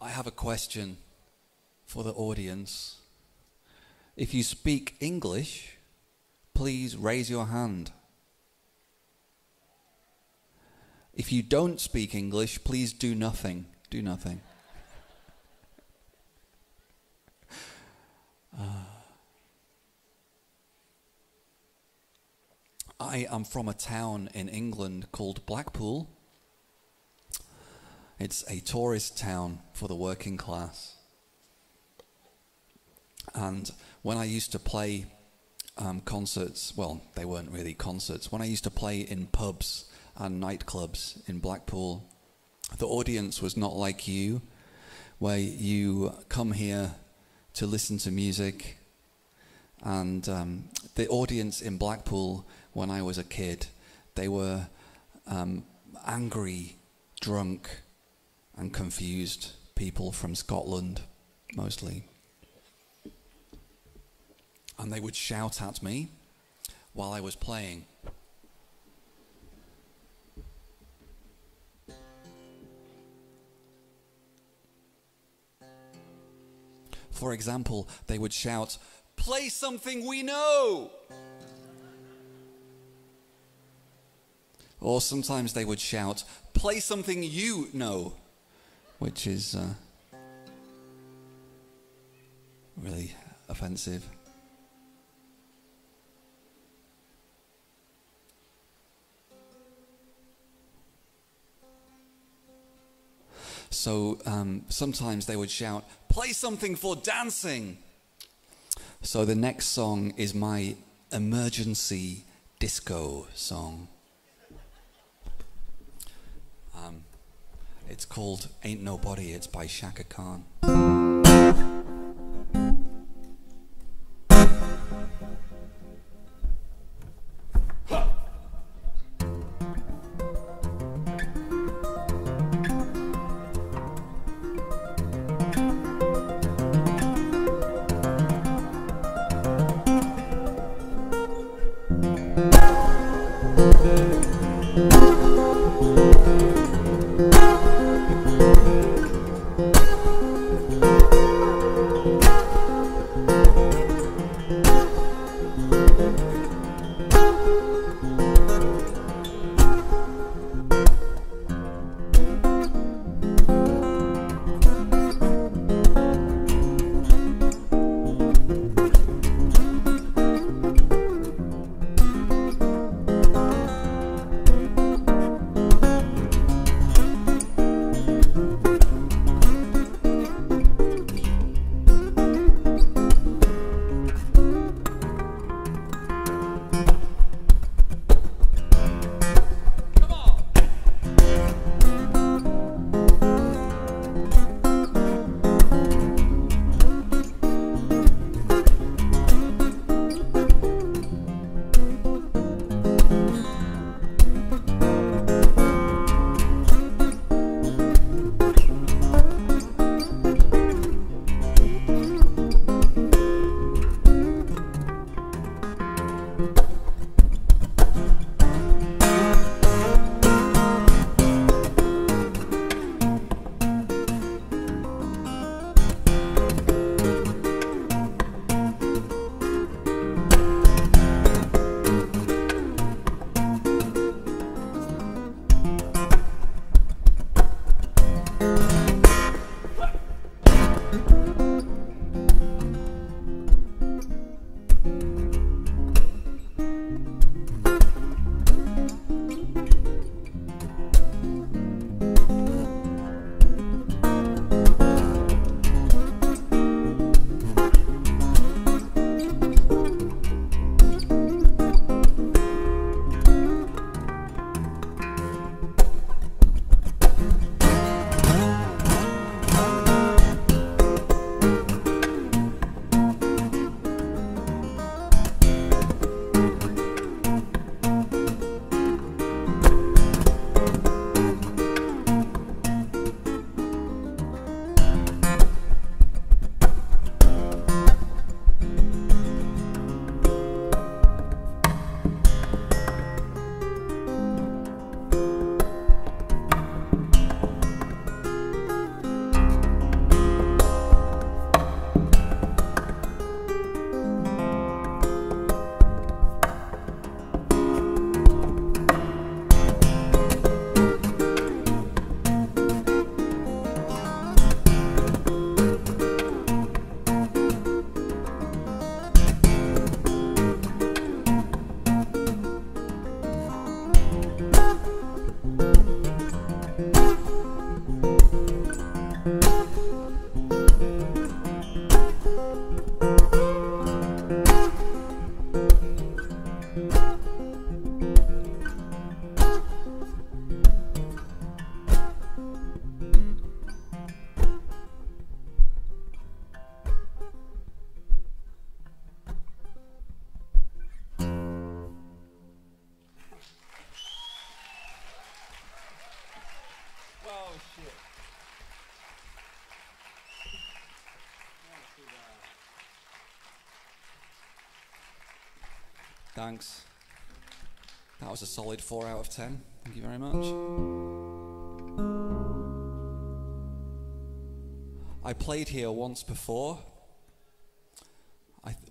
I have a question for the audience. If you speak English, please raise your hand. If you don't speak English, please do nothing. Do nothing. I am from a town in England called Blackpool. It's a tourist town for the working class. And when I used to play concerts, well, they weren't really concerts, when I used to play in pubs and nightclubs in Blackpool, the audience was not like you, where you come here to listen to music. And the audience in Blackpool, when I was a kid, they were angry, drunk, and confused people from Scotland, mostly. And they would shout at me while I was playing. For example, they would shout, "Play something we know!" Or sometimes they would shout, "Play something you know!" which is really offensive. So sometimes they would shout, "Play something for dancing!" So the next song is my emergency disco song. It's called Ain't Nobody. It's by Chaka Khan. Thanks. That was a solid 4 out of 10. Thank you very much. I played here once before.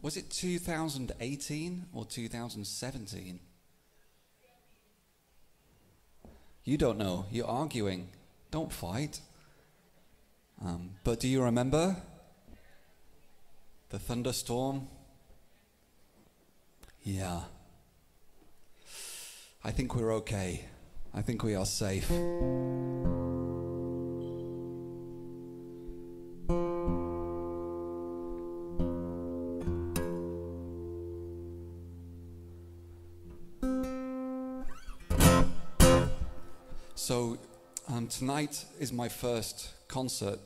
Was it 2018 or 2017? You don't know. You're arguing. Don't fight. But do you remember the thunderstorm? Yeah. I think we're okay. I think we are safe. So tonight is my first concert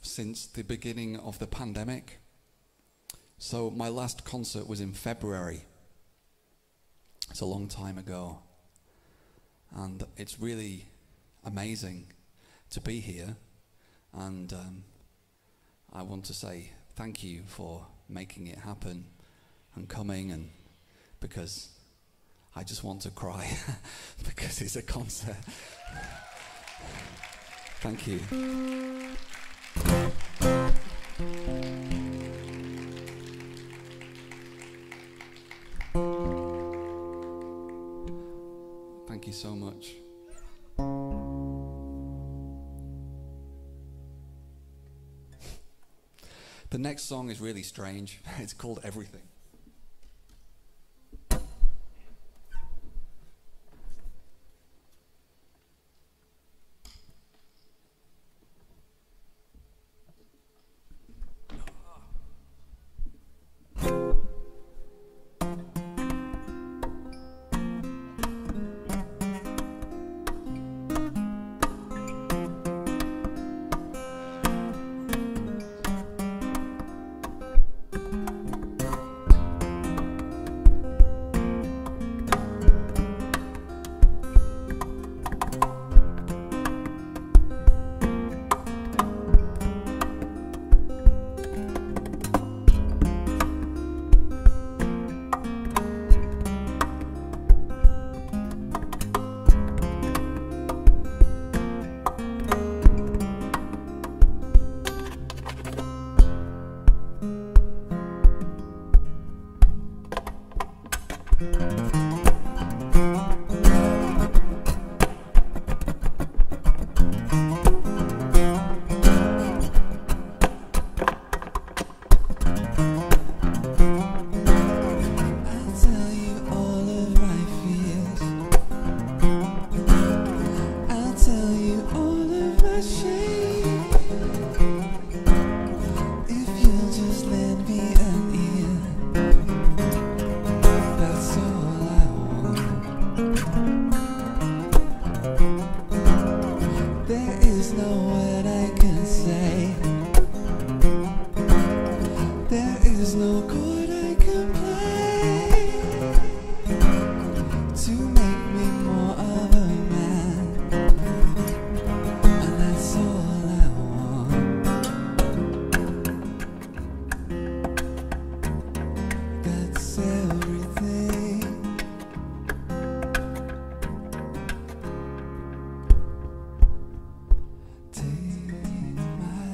since the beginning of the pandemic. So my last concert was in February. It's a long time ago. And it's really amazing to be here. And I want to say thank you for making it happen and coming, and because I just want to cry because it's a concert. Thank you. Thank you so much. The next song is really strange. It's called Everything. Take my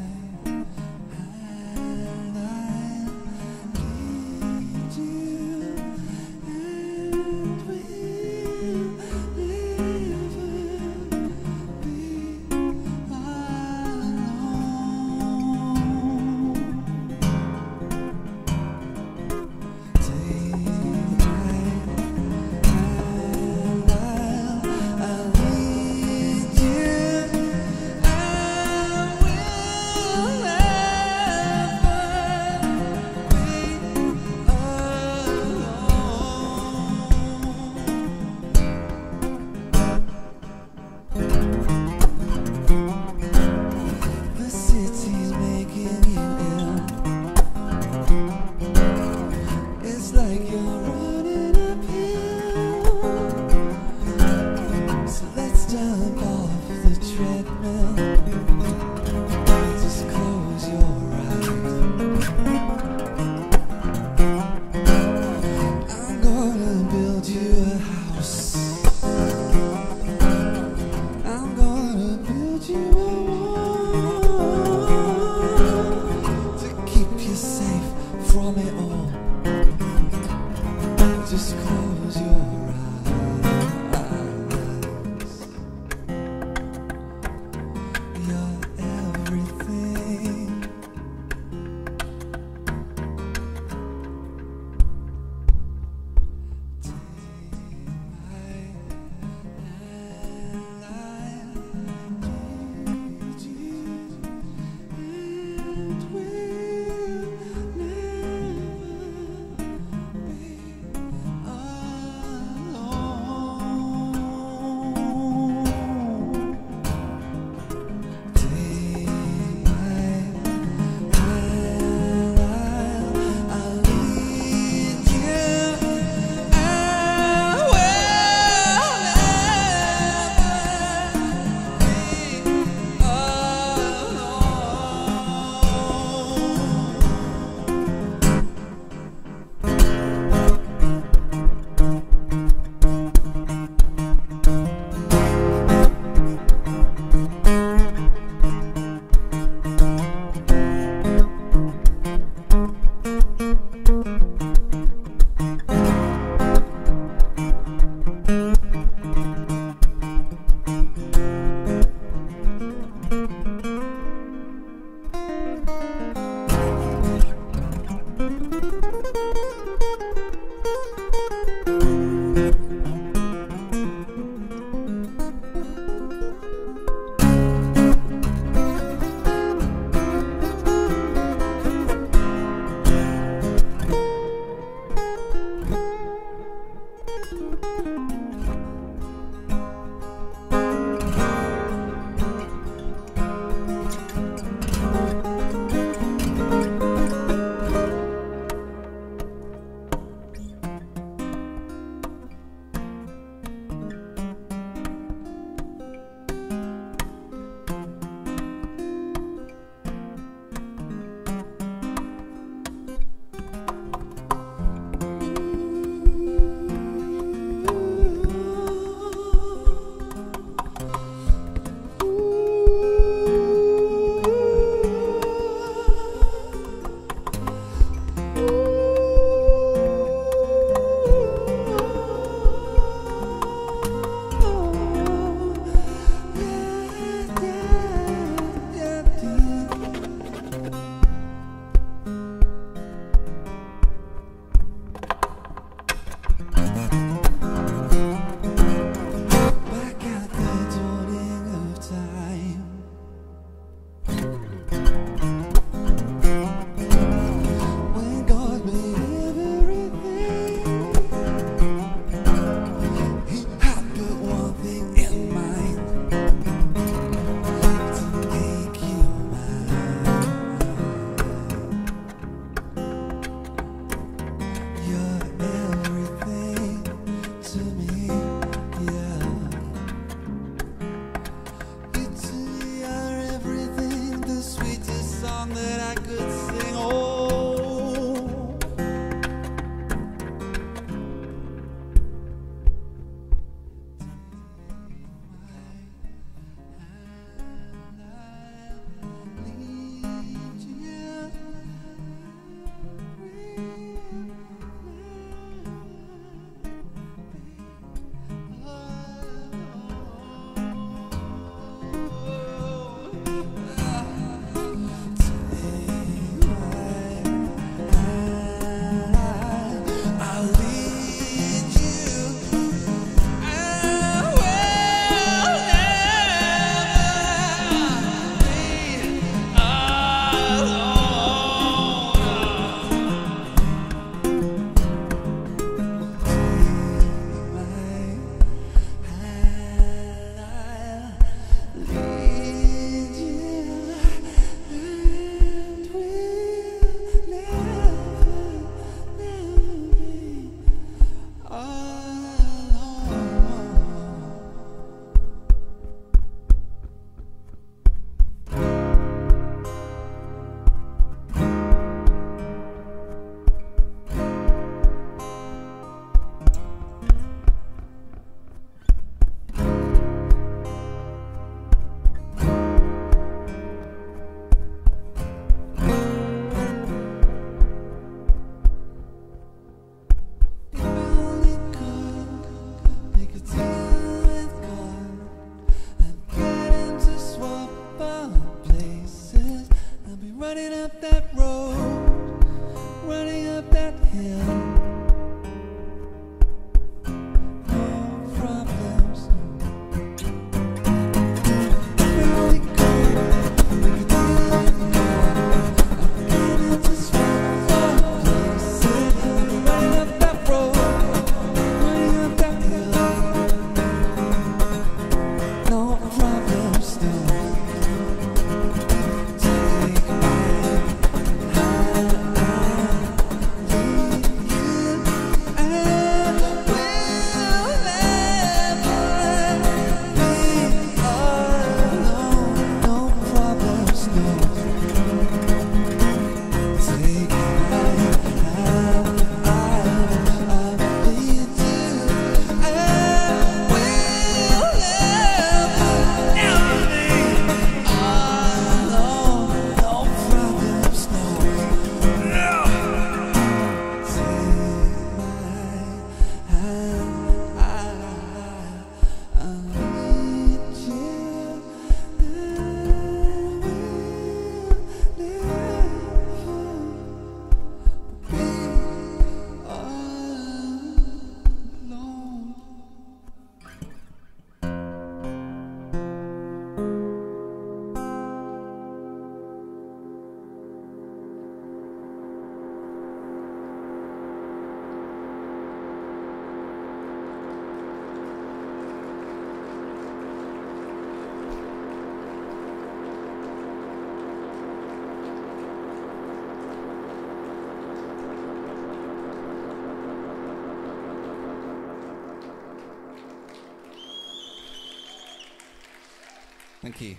Thank you.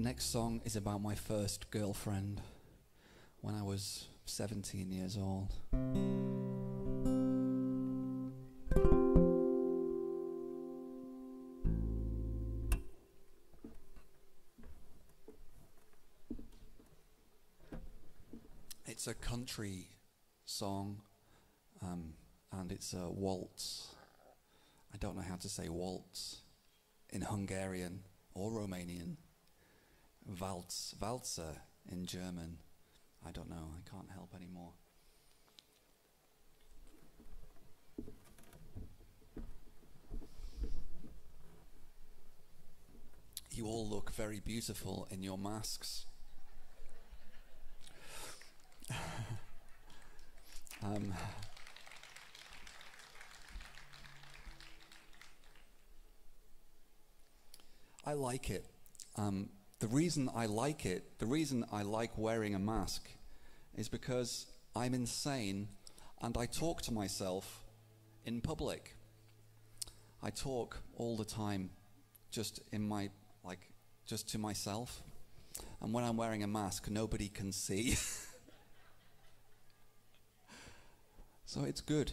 Next song is about my first girlfriend when I was 17 years old. It's a country song and it's a waltz. I don't know how to say waltz in Hungarian or Romanian. Waltz, Walzer in German. I don't know, I can't help anymore. You all look very beautiful in your masks. I like it. The reason I like it, the reason I like wearing a mask, is because I'm insane and I talk to myself in public. I talk all the time just in my, just to myself. And when I'm wearing a mask, nobody can see. So it's good.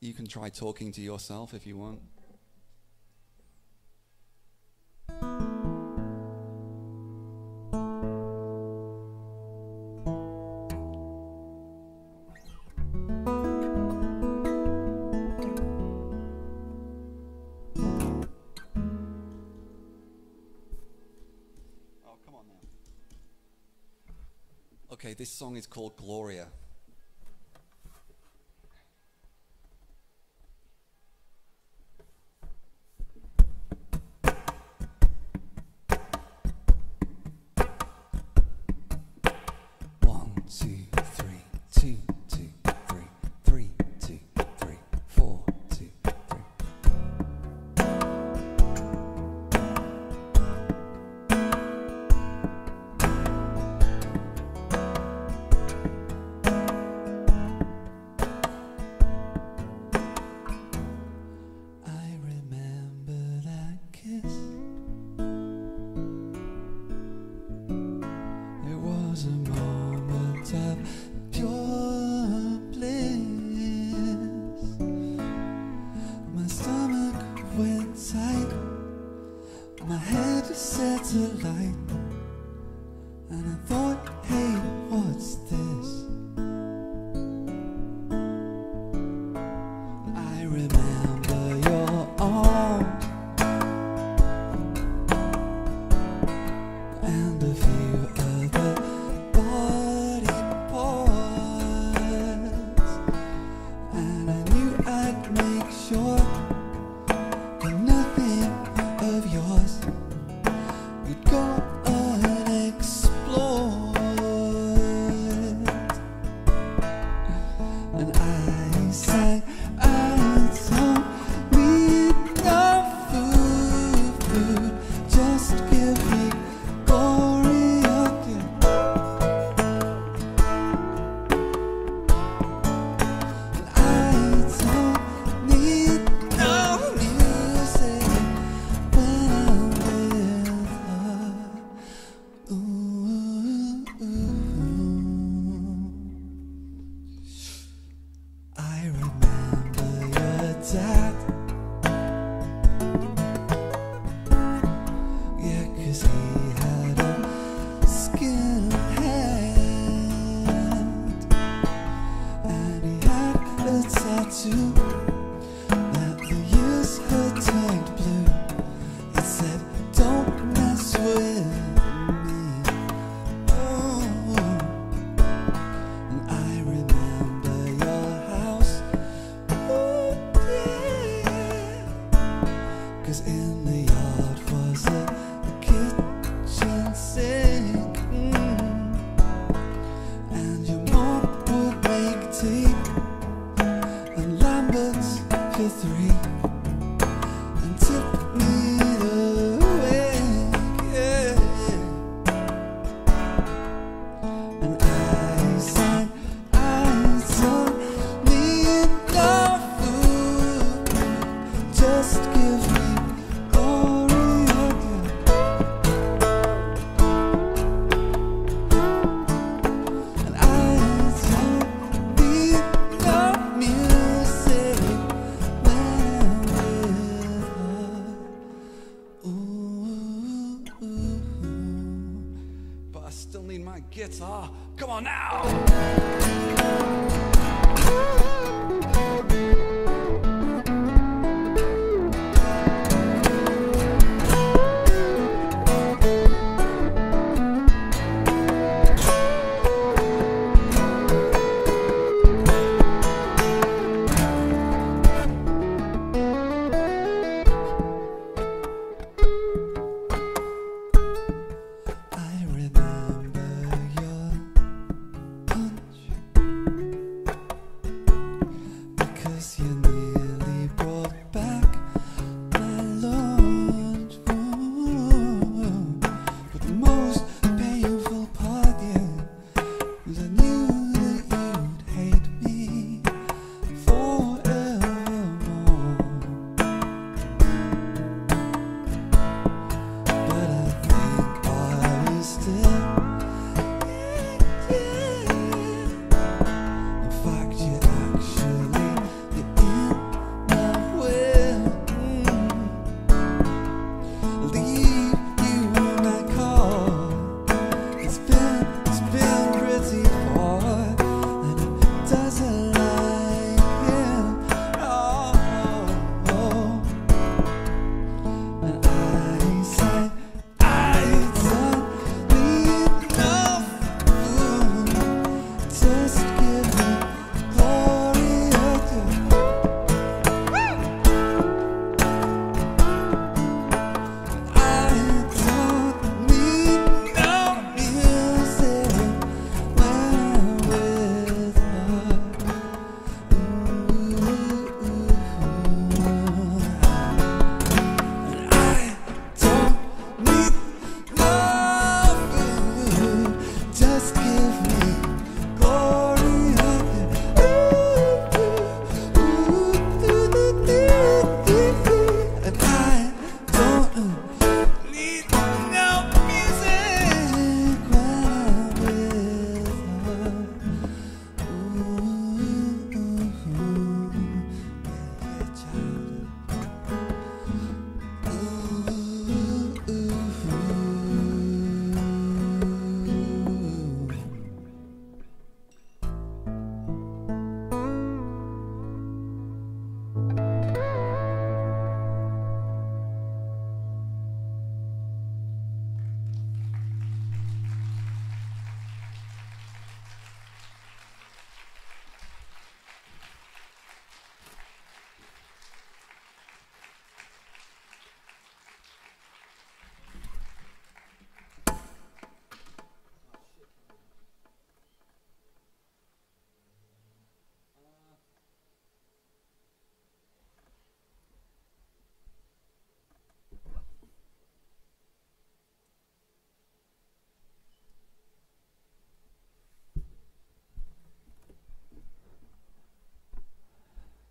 You can try talking to yourself if you want. This song is called Gloria. Said, don't mess with me. Oh. Celtic and Lambert's for three, and took me away, yeah. And I said, me enough food, just give me all you. And I said, be enough music when I'm with her. Ooh, ooh, ooh. But I still need my guitar. Come on now!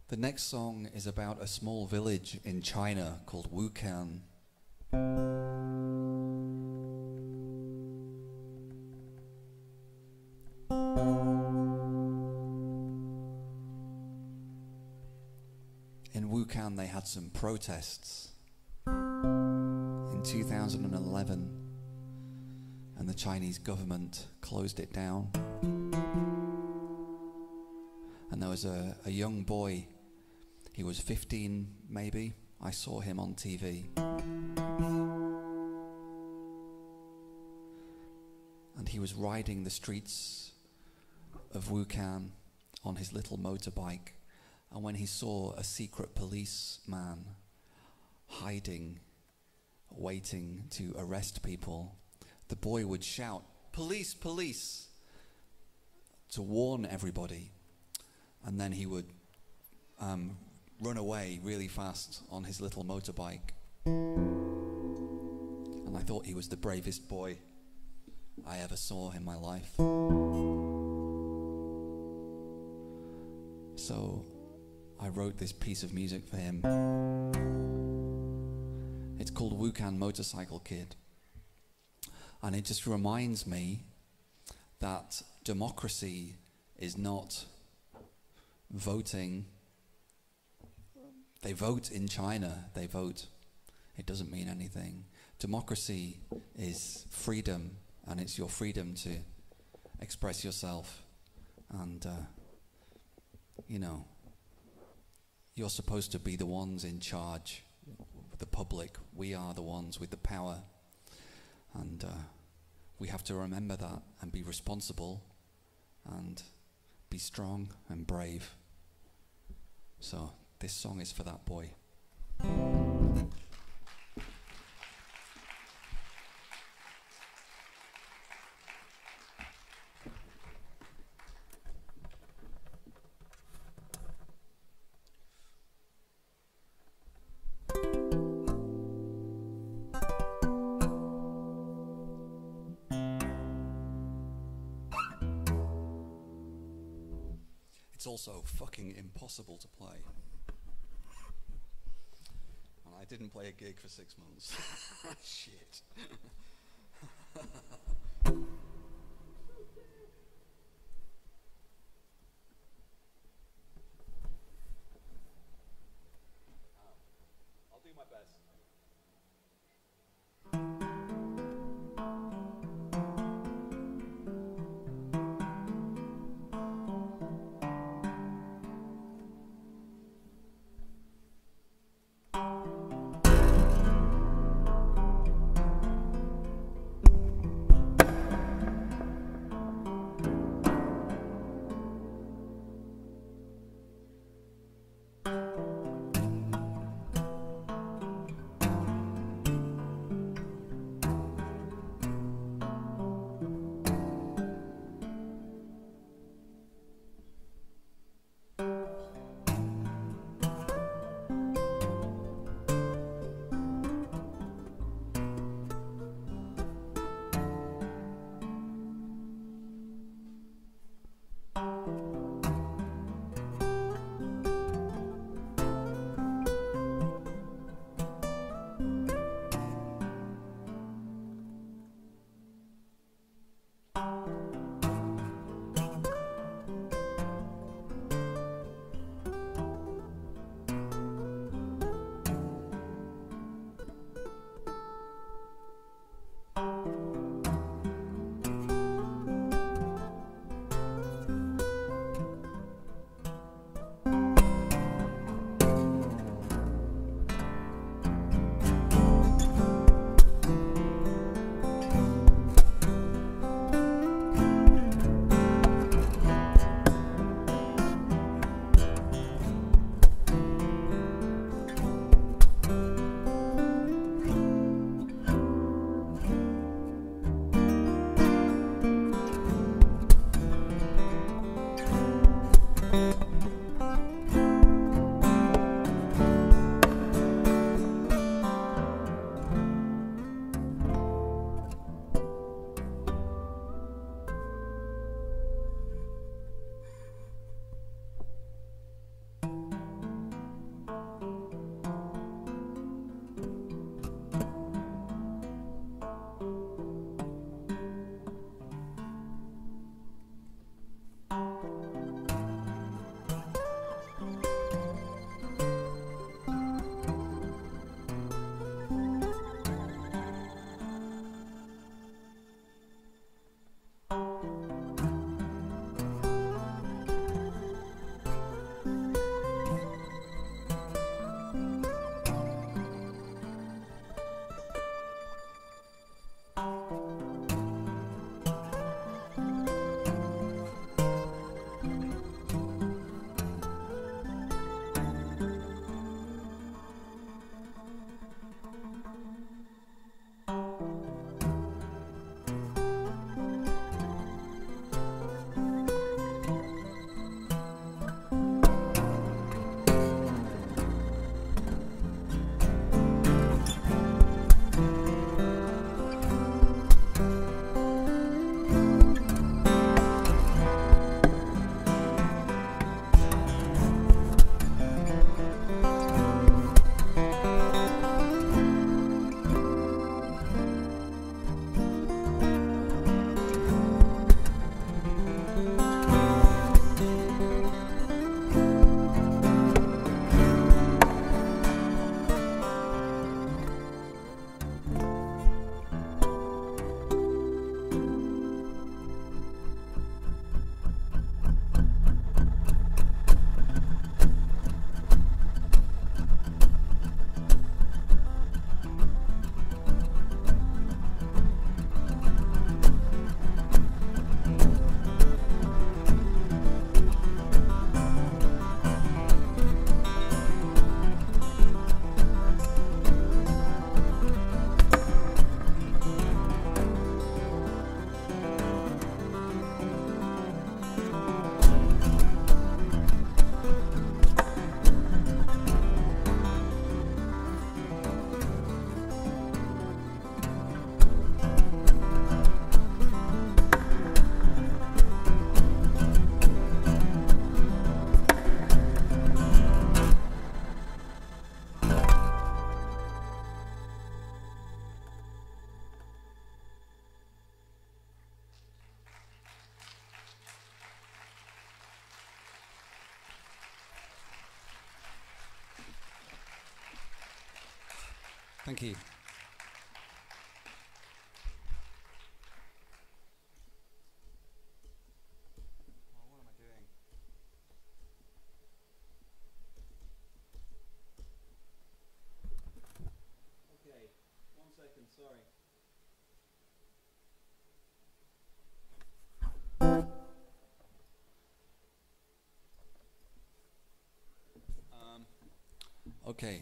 The next song is about a small village in China called Wukan. In Wukan, they had some protests in 2011, and the Chinese government closed it down. And there was a young boy. He was 15, maybe. I saw him on TV. And he was riding the streets of Wuhan on his little motorbike. And when he saw a secret policeman hiding, waiting to arrest people, the boy would shout, "Police, police!" to warn everybody. and then he would run away really fast on his little motorbike. And I thought he was the bravest boy I ever saw in my life. So I wrote this piece of music for him. It's called Wukan Motorcycle Kid. And it just reminds me that democracy is not voting. They vote in China, they vote. It doesn't mean anything. Democracy is freedom, and it's your freedom to express yourself. And, you know, you're supposed to be the ones in charge, the public. We are the ones with the power. And we have to remember that and be responsible and be strong and brave. So this song is for that boy. Also fucking impossible to play. And I didn't play a gig for 6 months. Shit. I'll do my best. Thank you. Okay.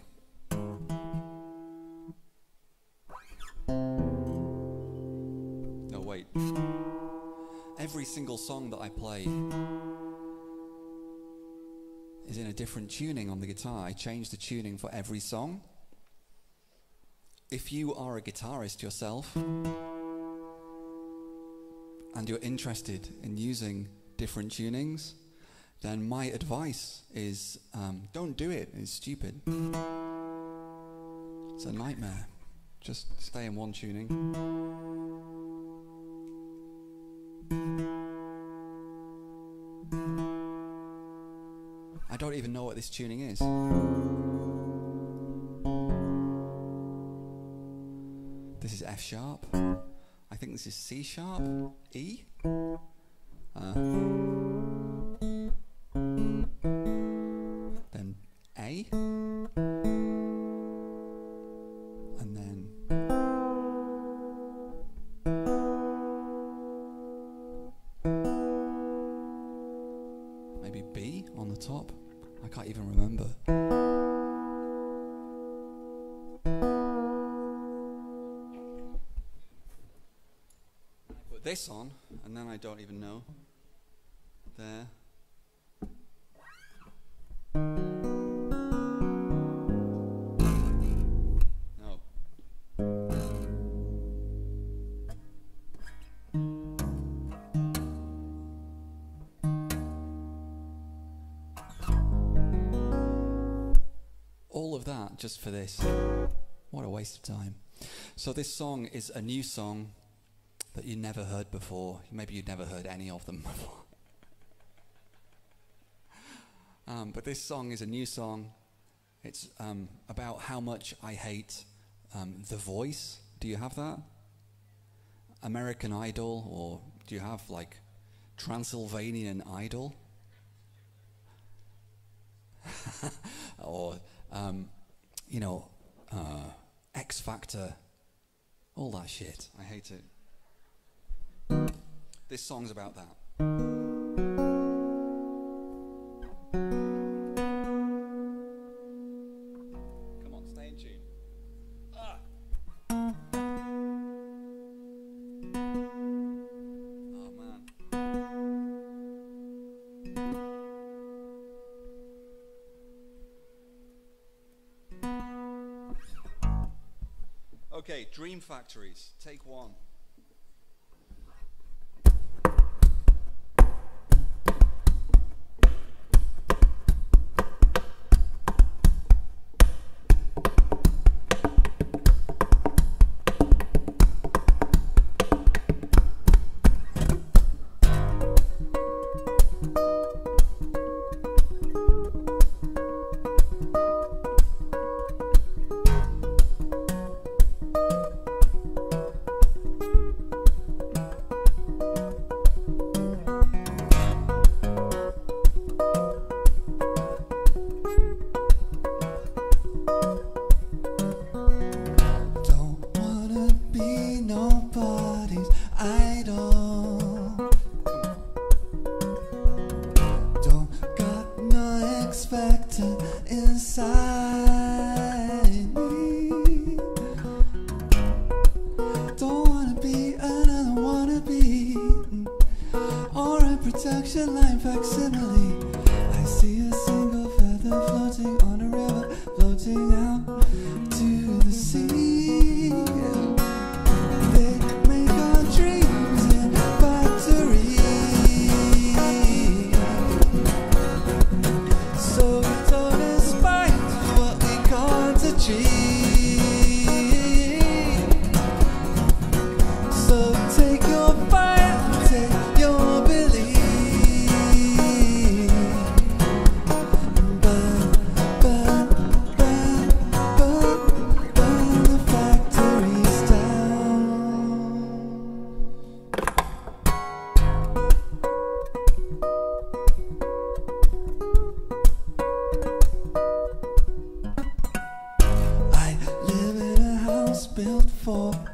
No, wait. Every single song that I play is in a different tuning on the guitar. I change the tuning for every song. If you are a guitarist yourself and you're interested in using different tunings, then my advice is don't do it, it's stupid. It's a nightmare. Just stay in one tuning. I don't even know what this tuning is. This is F sharp. I think this is C sharp, E. Then A, and then maybe B on the top. I can't even remember. I put this on, and then I don't even know. There. Just for this. What a waste of time. So this song is a new song that you never heard before. Maybe you'd never heard any of them before. But this song is a new song. It's about how much I hate The Voice. Do you have that? American Idol, or do you have like Transylvanian Idol? Or you know, X Factor, all that shit. I hate it. This song's about that. Come on, stay in tune. Oh, man. Okay, Dream Factories, take one.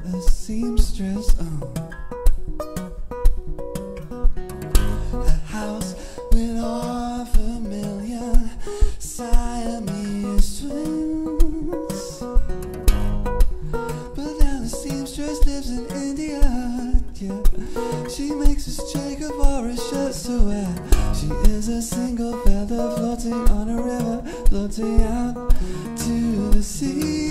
the seamstress on a house with half a million Siamese twins. But now the seamstress lives in India. Yeah, she makes us Chaka for a shirt to wear. She is a single feather floating on a river, floating out to the sea.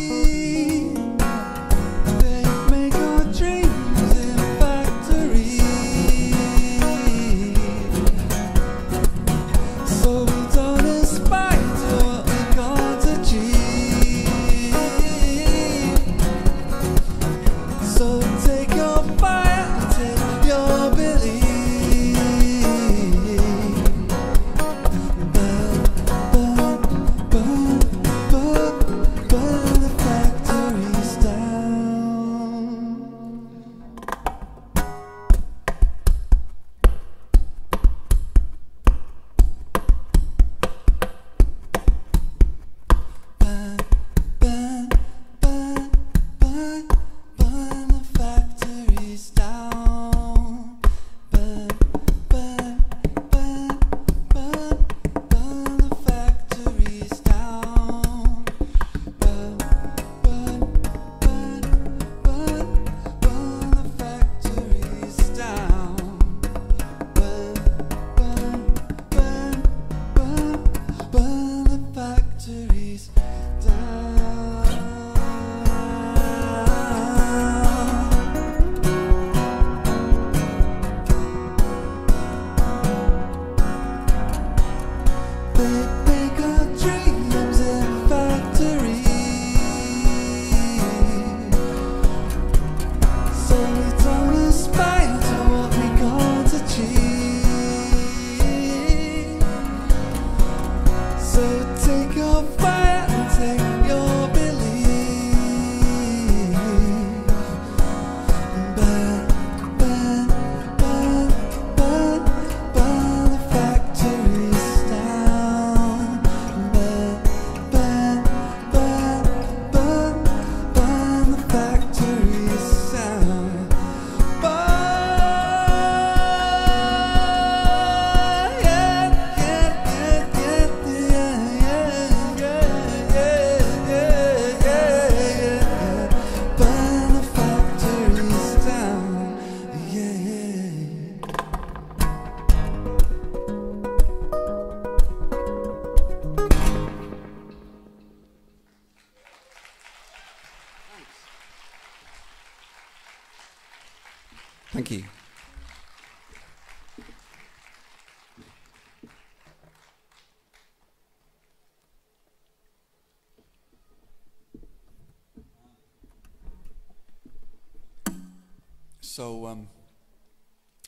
So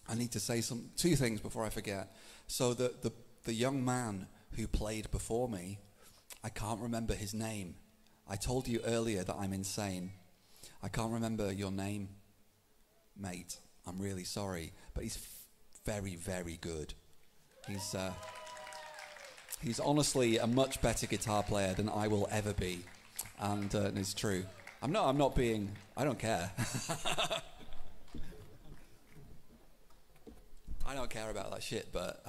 I need to say two things before I forget. So the young man who played before me, I can't remember his name. I told you earlier that I'm insane. I can't remember your name, mate. I'm really sorry, but he's very, very good. He's honestly a much better guitar player than I will ever be, and it's true. I'm not being. I don't care. I don't care about that shit, but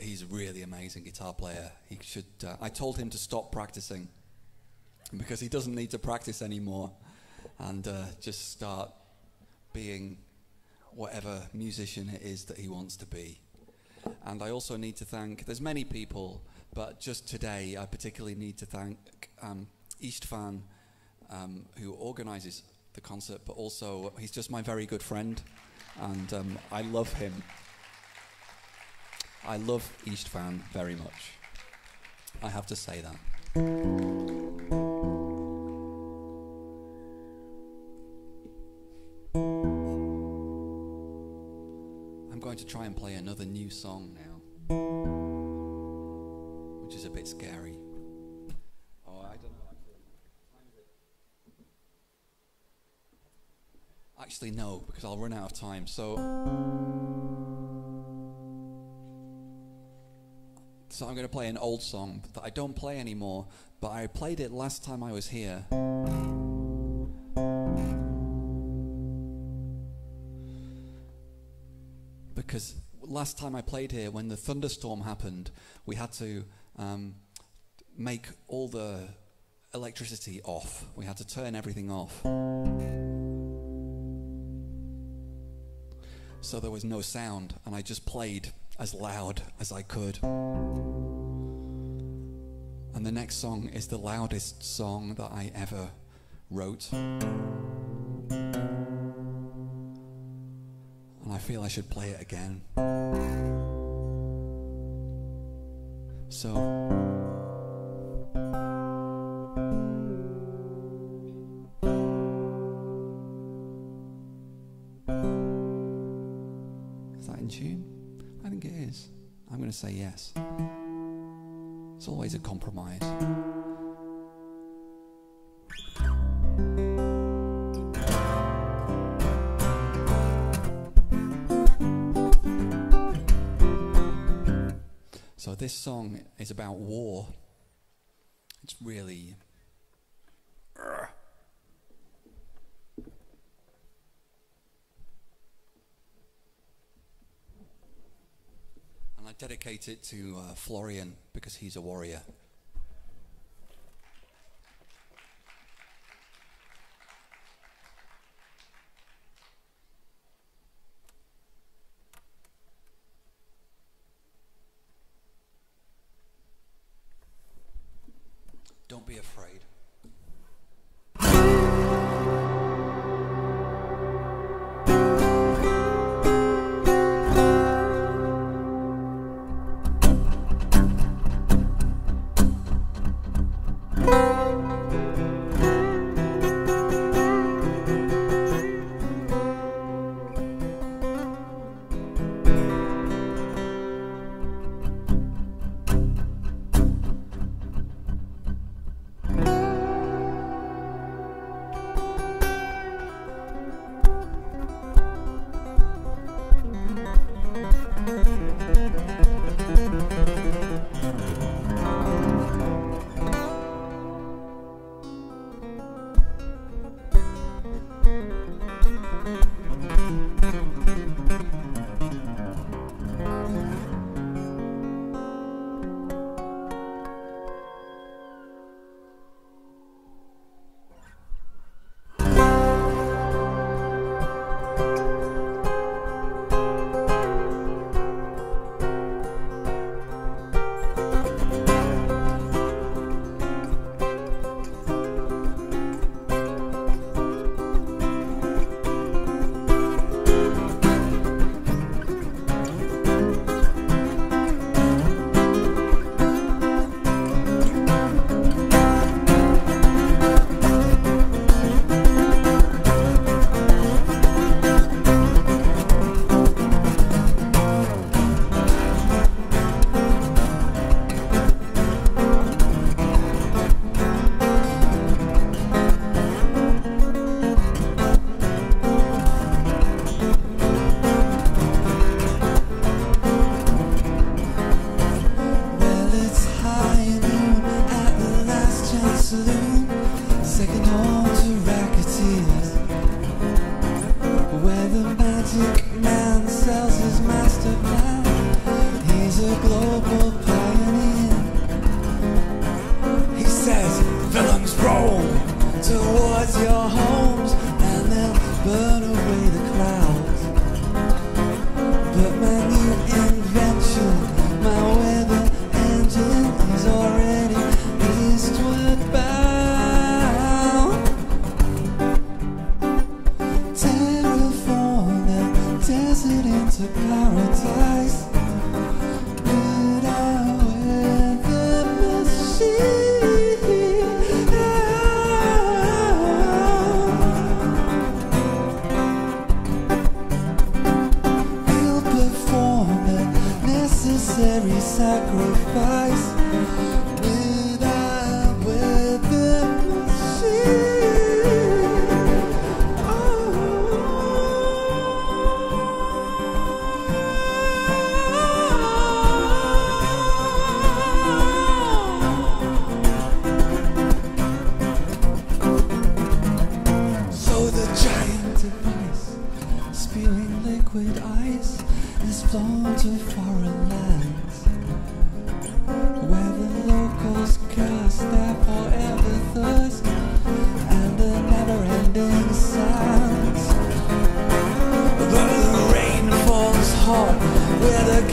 he's a really amazing guitar player. He should. I told him to stop practicing because he doesn't need to practice anymore, and just start being whatever musician it is that he wants to be. And I also need to thank. There's many people, but just today I particularly need to thank Istvan, who organises the concert, but also he's just my very good friend, and I love him. I love Istvan very much. I have to say that. I'm going to try and play another new song now, which is a bit scary. Oh, I don't know. Actually, no, because I'll run out of time. So I'm going to play an old song that I don't play anymore, but I played it last time I was here. because last time I played here, when the thunderstorm happened, we had to make all the electricity off. We had to turn everything off. So there was no sound, and I just played as loud as I could. And the next song is the loudest song that I ever wrote. And I feel I should play it again. So... say yes. It's always a compromise. So this song is about war. It's really... Dedicate it to Florian, because he's a warrior. Don't be afraid.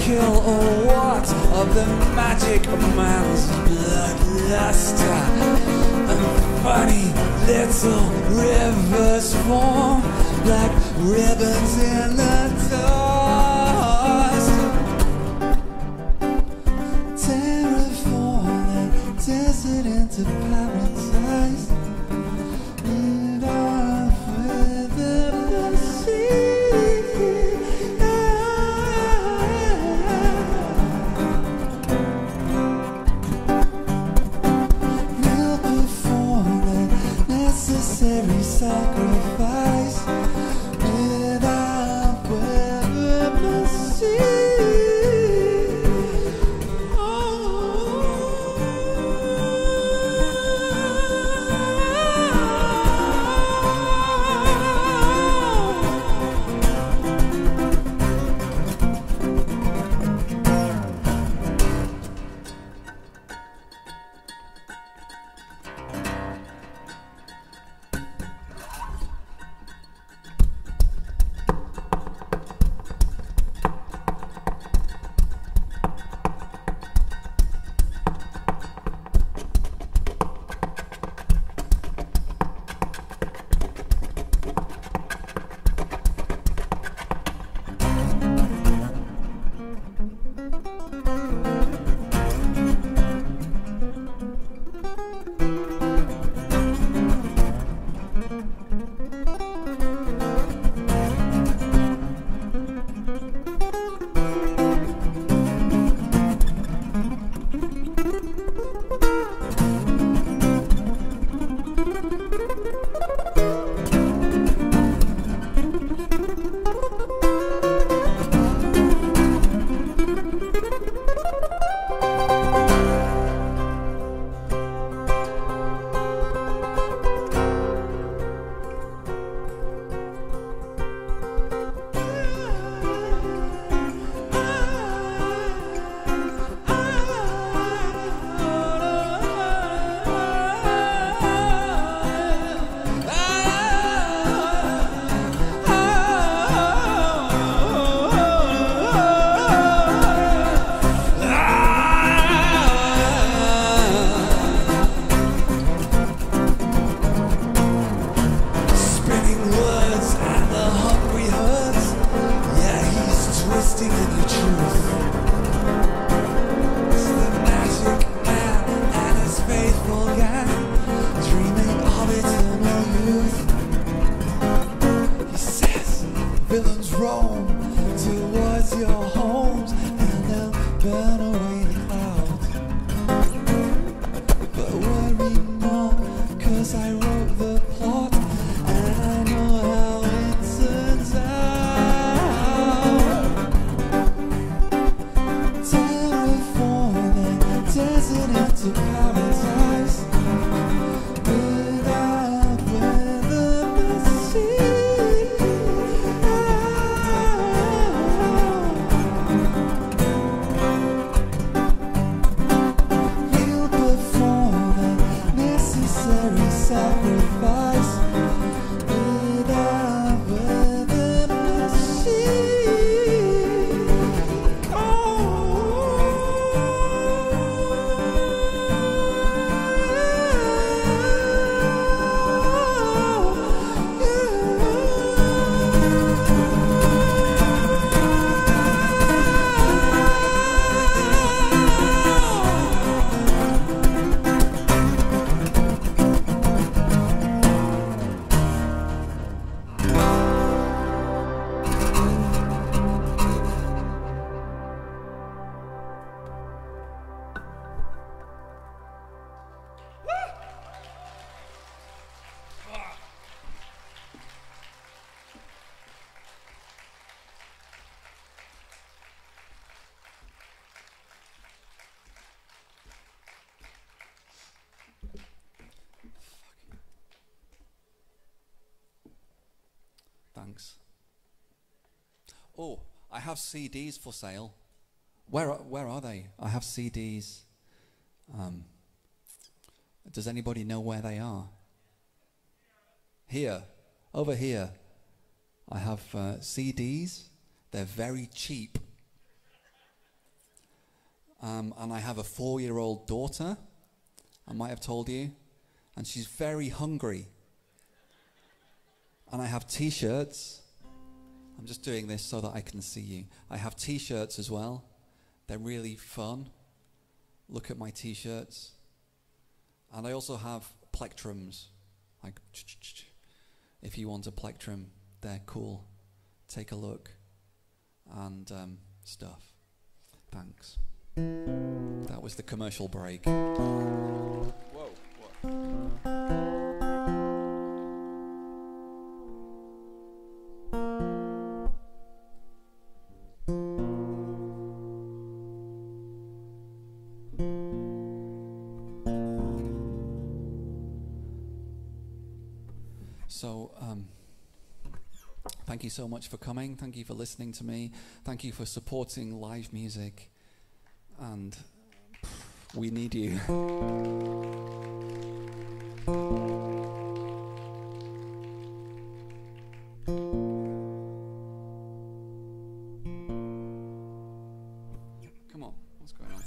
kill or what of the magic man's bloodluster, and funny little rivers form like ribbons in the dark. Desert into paradise, and I feather the sea. We'll perform the necessary sacrifice, and I feather the sea. Oh, I have CDs for sale. Where are they? I have CDs. Does anybody know where they are? Here, over here. I have CDs. They're very cheap. and I have a 4-year-old daughter, I might have told you, and she's very hungry. And I have T-shirts. I'm just doing this so that I can see you. I have T-shirts as well. They're really fun. Look at my T-shirts. And I also have plectrums. Like, if you want a plectrum, they're cool. Take a look. And stuff. Thanks. That was the commercial break. Whoa, what? So, thank you so much for coming. Thank you for listening to me. Thank you for supporting live music. And we need you. Come on, what's going on?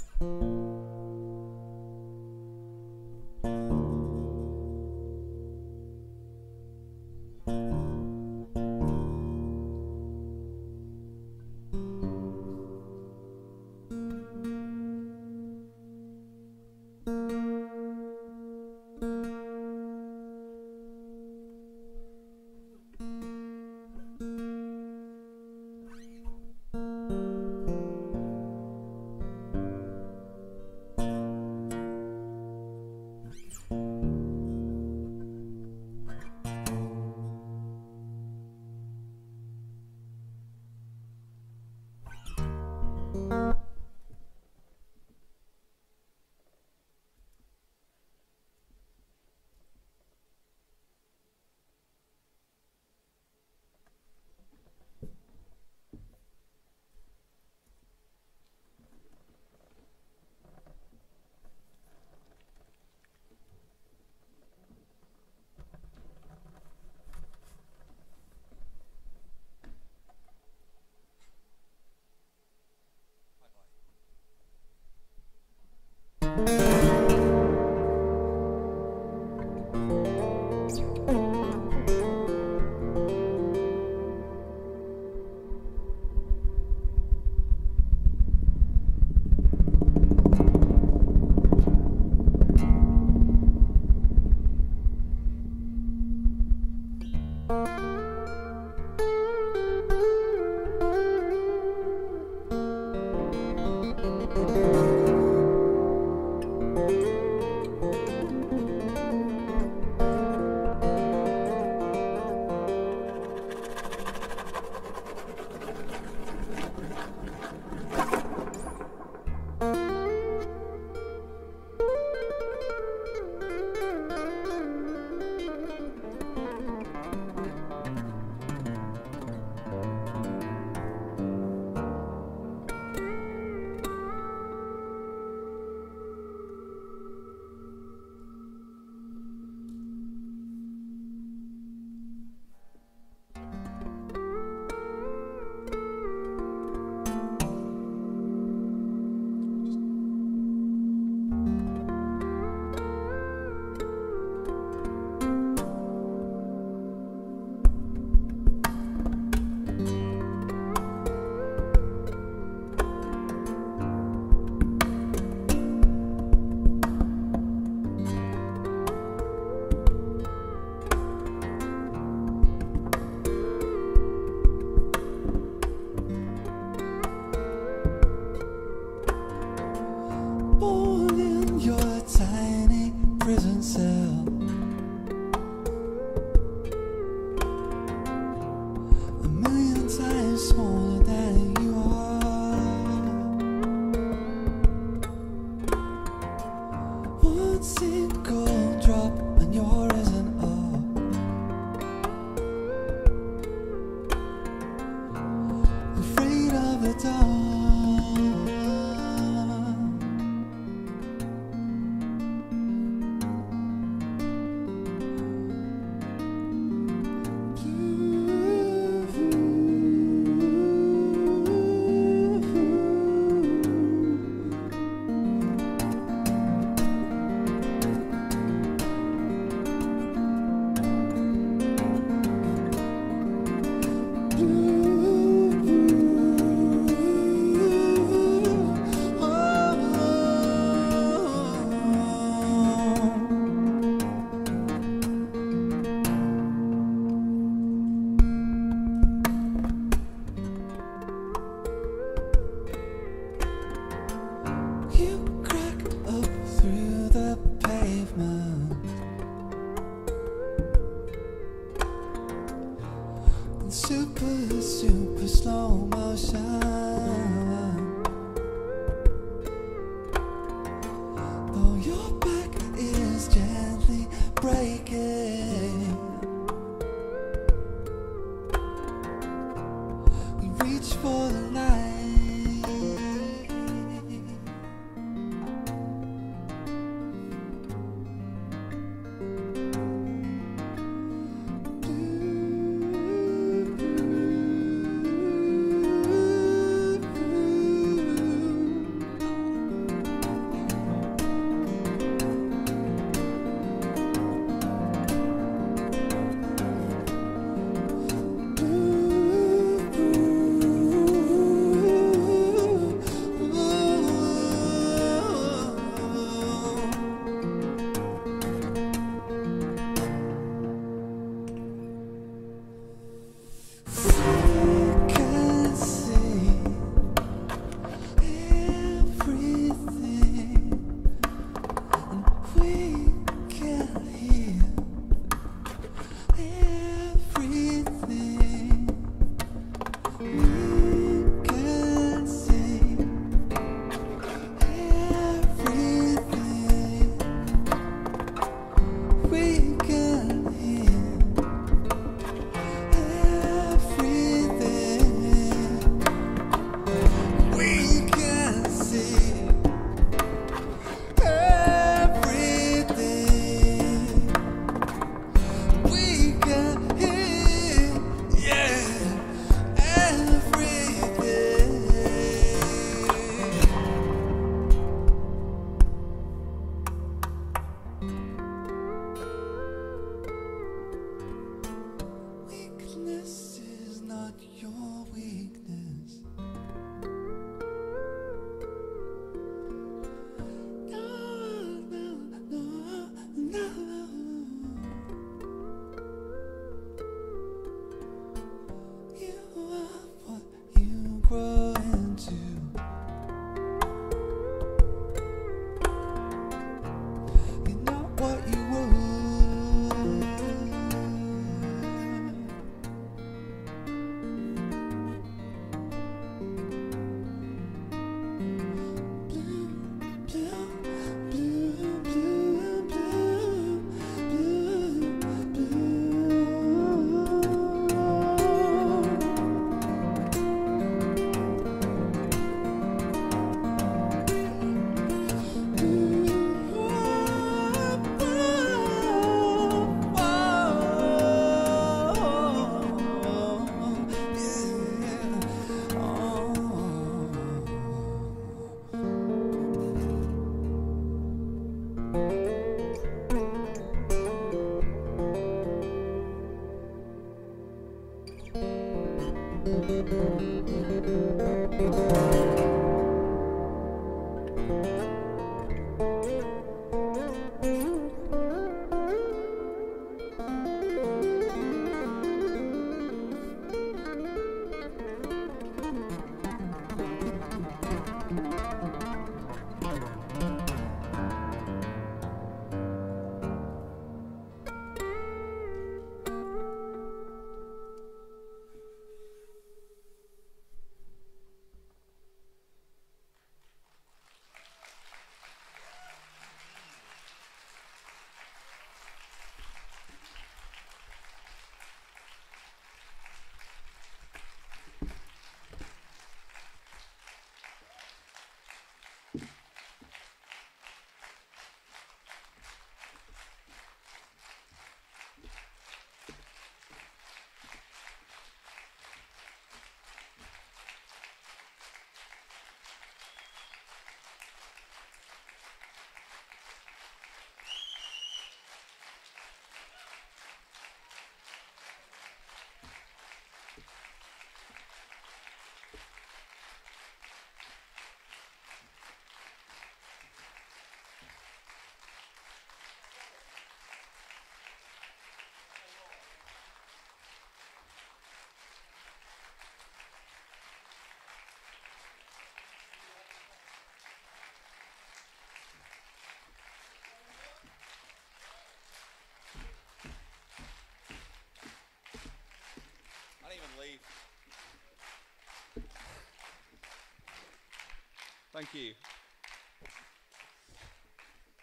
Thank you.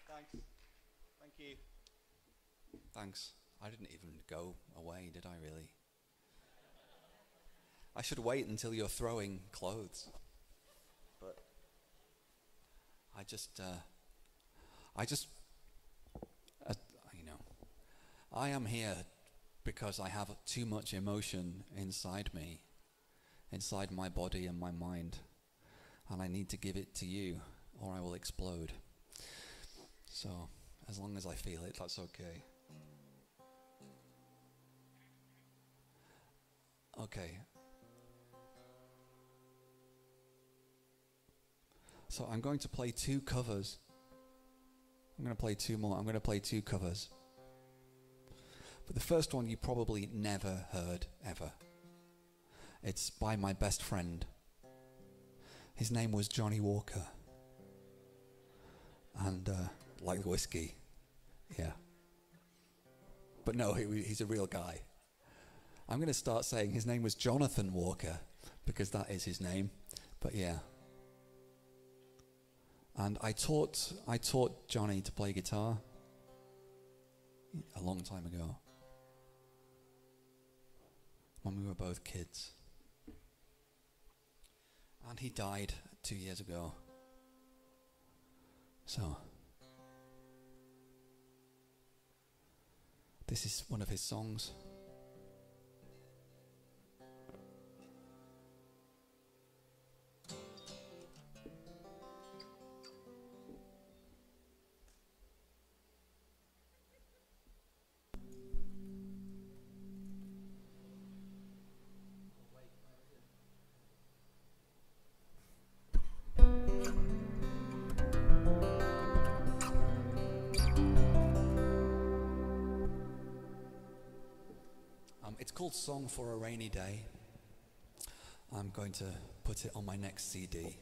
Thanks. Thank you. Thanks. I didn't even go away, did I really? I should wait until you're throwing clothes. But you know, I am here because I have too much emotion inside me, inside my body and my mind, and I need to give it to you or I will explode. So, as long as I feel it, that's okay. Okay. So I'm going to play two covers. I'm going to play two more. I'm going to play two covers. But the first one you probably never heard, ever. It's by my best friend. His name was Johnny Walker. And like whiskey. Yeah. But no, he's a real guy. I'm going to start saying his name was Jonathan Walker, because that is his name. But yeah. And I taught Johnny to play guitar a long time ago, when we were both kids. And he died 2 years ago. So, this is one of his songs. Song for a rainy day. I'm going to put it on my next CD.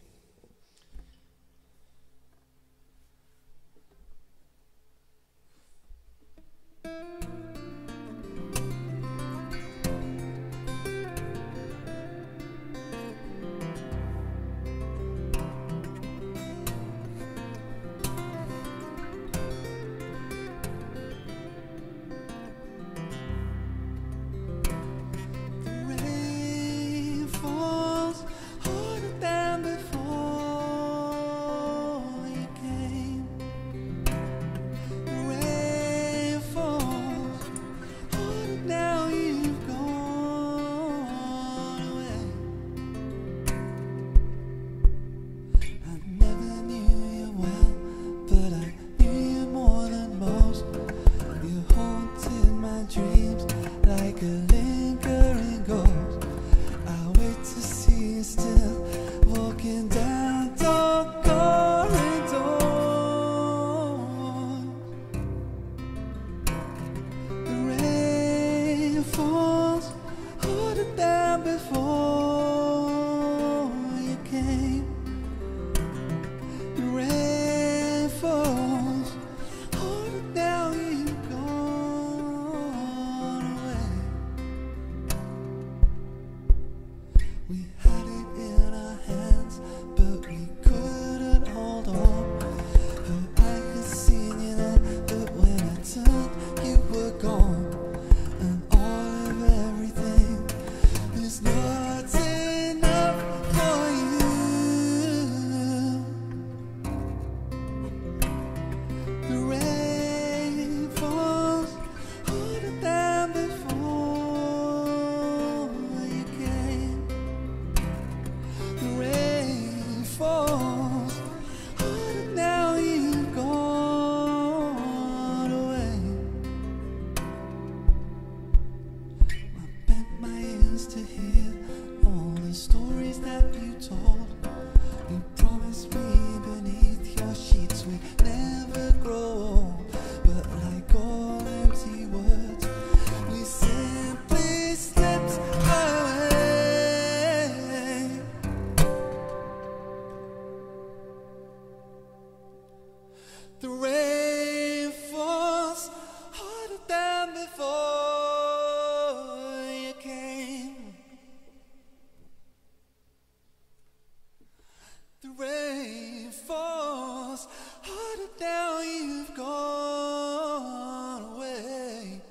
but now you've gone away.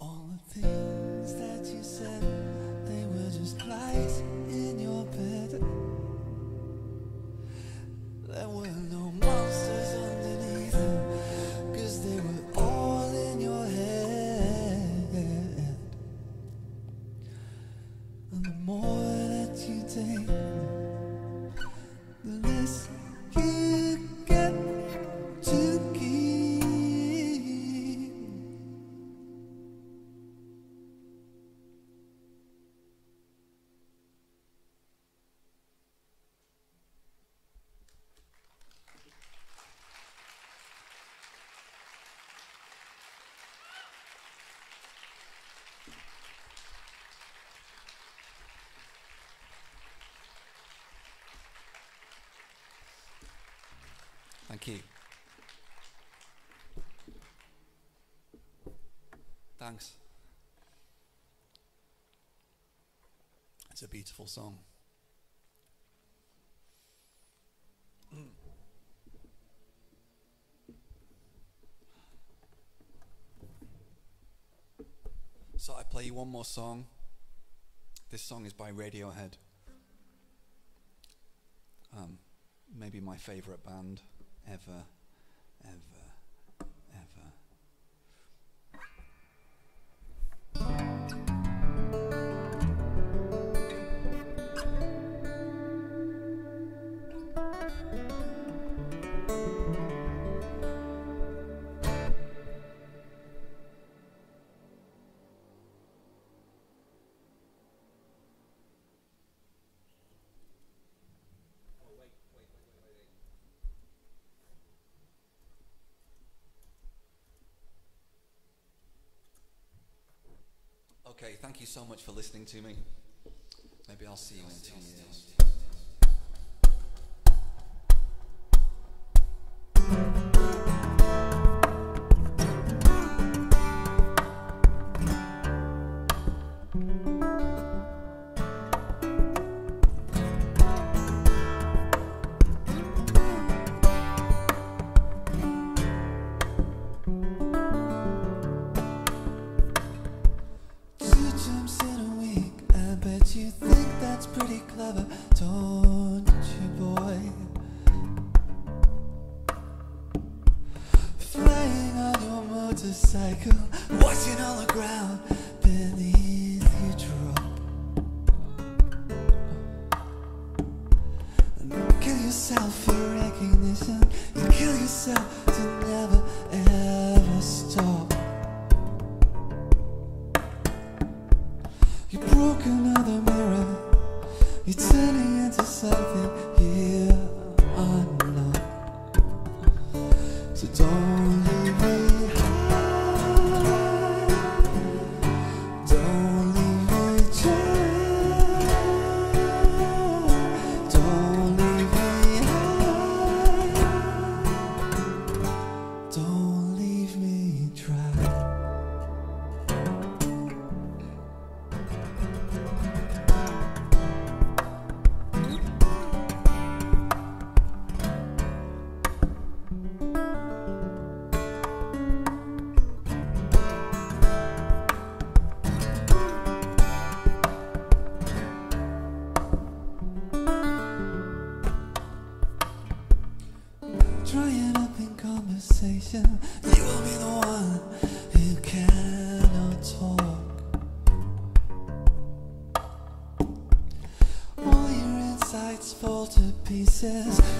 All the things that you said, they were just lies in your bed. There were no monsters underneath them, 'cause they were all in your head. And the more that you take, the less you get to keep. Thank you. Thanks. It's a beautiful song. So I play you one more song. This song is by Radiohead. Maybe my favourite band ever. Okay, thank you so much for listening to me. Maybe I'll see you in 2 years.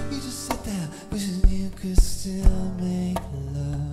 You just sit there wishing you could still make love.